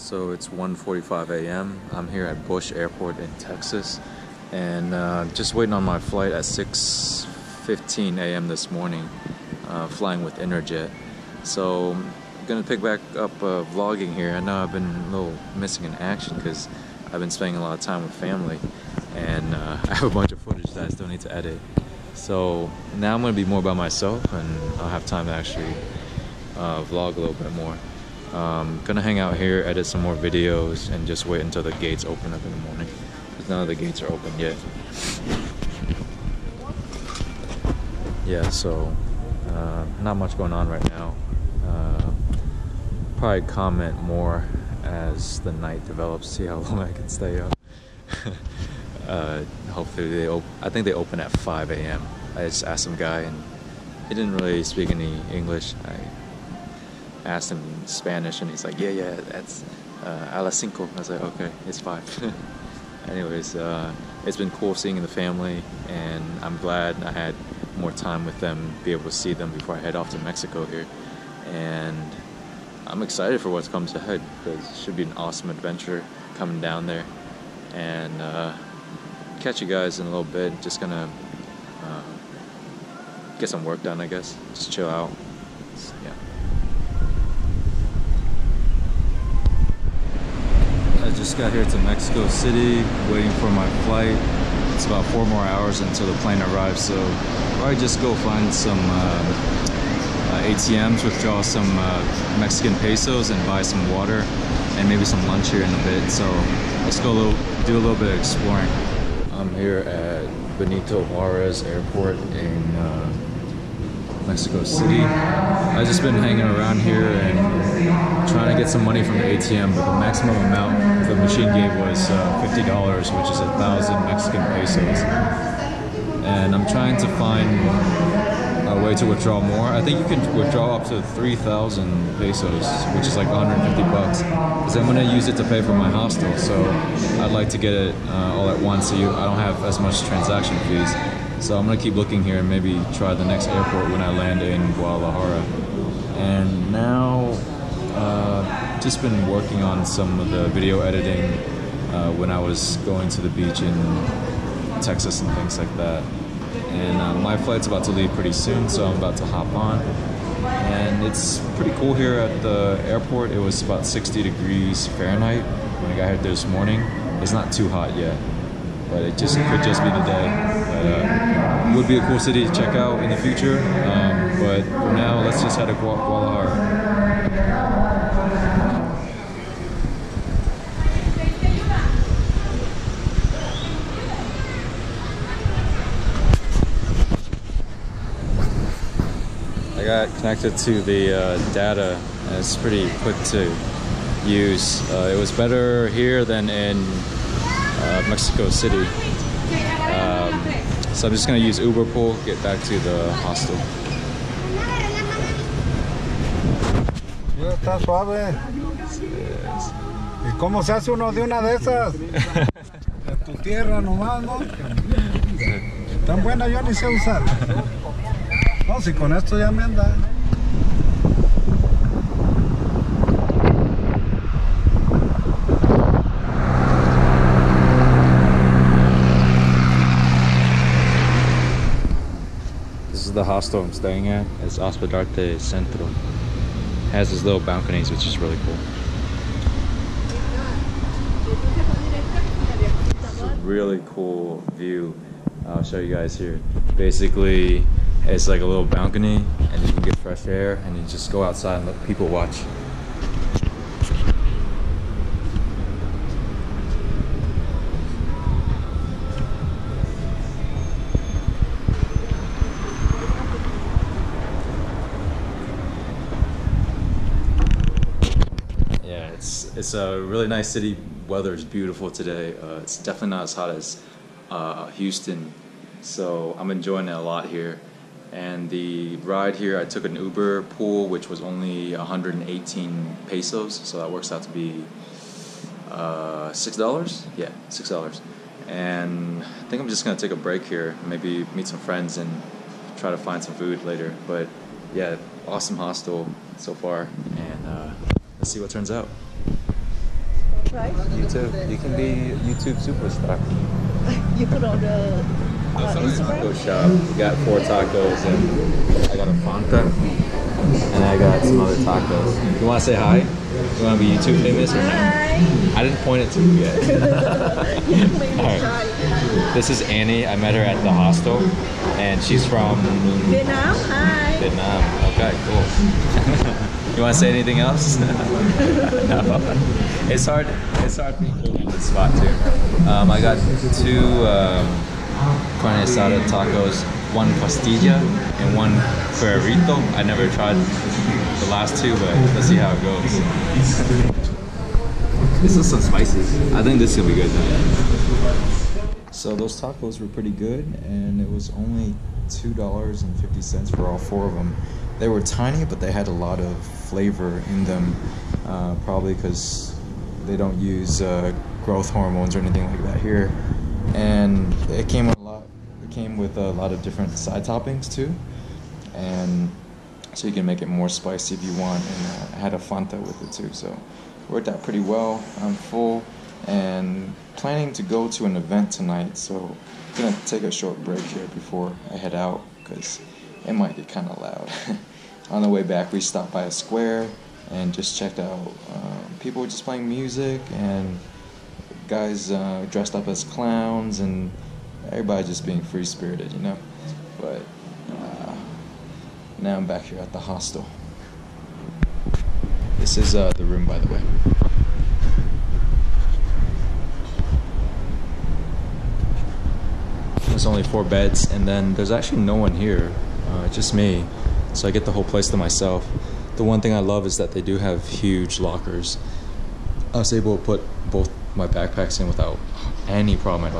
So it's 1:45 a.m. I'm here at Bush Airport in Texas, and just waiting on my flight at 6:15 a.m. this morning, flying with Enerjet. So I'm gonna pick back up vlogging here. I know I've been a little missing in action because I've been spending a lot of time with family, and I have a bunch of footage that I still need to edit. So now I'm gonna be more by myself, and I'll have time to actually vlog a little bit more. Gonna hang out here, edit some more videos, and just wait until the gates open up in the morning, because none of the gates are open yet. Yeah, so not much going on right now. Probably comment more as the night develops, see how long I can stay up. Hopefully they open. I think they open at 5 a.m. I just asked some guy, and he didn't really speak any English. I asked him in Spanish, and he's like, yeah, that's a las cinco. I was like, okay, it's 5. Anyways, it's been cool seeing the family, and I'm glad I had more time with them, be able to see them before I head off to Mexico here. And I'm excited for what comes ahead, because it should be an awesome adventure coming down there. And catch you guys in a little bit. Just gonna get some work done, I guess. Just chill out. Yeah. I just got here to Mexico City, waiting for my flight. It's about 4 more hours until the plane arrives, so probably just go find some ATMs, withdraw some Mexican pesos, and buy some water and maybe some lunch here in a bit. So let's go do a little bit of exploring. I'm here at Benito Juarez Airport in Mexico City. I've just been hanging around here and trying to get some money from the ATM, but the maximum amount the machine gave was $50, which is 1,000 Mexican pesos. And I'm trying to find a way to withdraw more. I think you can withdraw up to 3,000 pesos, which is like 150 bucks. Because I'm gonna use it to pay for my hostel, so I'd like to get it all at once, so I don't have as much transaction fees. So I'm gonna keep looking here and maybe try the next airport when I land in Guadalajara. And now, just been working on some of the video editing when I was going to the beach in Texas and things like that. And my flight's about to leave pretty soon, so I'm about to hop on. And it's pretty cool here at the airport. It was about 60 degrees Fahrenheit when I got here this morning. It's not too hot yet, but it just could just be the day. But, would be a cool city to check out in the future. But for now, let's just head to Guadalajara. I got connected to the data, and it's pretty quick to use. It was better here than in Mexico City. So I'm just going to use Uber Pool, get back to the hostel. Está suave. ¿Y cómo se hace uno de una de esas? En tu tierra nomás, ¿no? Tan buena yo ni sé usar. No, si con esto ya me anda. This is the hostel I'm staying at. It's Hospedarte Centro. It has these little balconies, which is really cool. It's a really cool view. I'll show you guys here. Basically, it's like a little balcony, and you can get fresh air, and you just go outside and let people watch. Yeah, it's a really nice city. Weather is beautiful today. It's definitely not as hot as Houston, so I'm enjoying it a lot here. And the ride here, I took an Uber Pool, which was only 118 pesos, so that works out to be $6? Yeah, $6. And I think I'm just going to take a break here, maybe meet some friends and try to find some food later. But yeah, awesome hostel so far, and let's see what turns out. much, right? YouTube. You can be YouTube superstar. You put on the taco shop. We got 4 tacos and I got a Fanta and I got some other tacos. You want to say hi? You want to be YouTube famous or no? Hi. I didn't point it to you yet. All right. This is Annie. I met her at the hostel and she's from Vietnam. Hi. Vietnam. Okay, cool. You want to say anything else? No. It's hard to include in this spot too. I got 2 carne asada tacos, 1 pastilla and 1 ferrito. I never tried the last 2, but let's see how it goes. This is some spices. I think this will be good. So those tacos were pretty good, and it was only $2.50 for all 4 of them. They were tiny, but they had a lot of flavor in them, probably because they don't use growth hormones or anything like that here. And it came with a lot of different side toppings too, and so you can make it more spicy if you want. And I had a Fanta with it too, so it worked out pretty well. I'm full and planning to go to an event tonight, so I'm gonna take a short break here before I head out because it might get kind of loud. On the way back, we stopped by a square and just checked out. People were just playing music, and guys dressed up as clowns, and everybody just being free-spirited, you know. But now I'm back here at the hostel. This is the room, by the way. There's only 4 beds, and then there's actually no one here, just me, so I get the whole place to myself. The one thing I love is that they do have huge lockers. I was able to put both my backpacks in without any problem at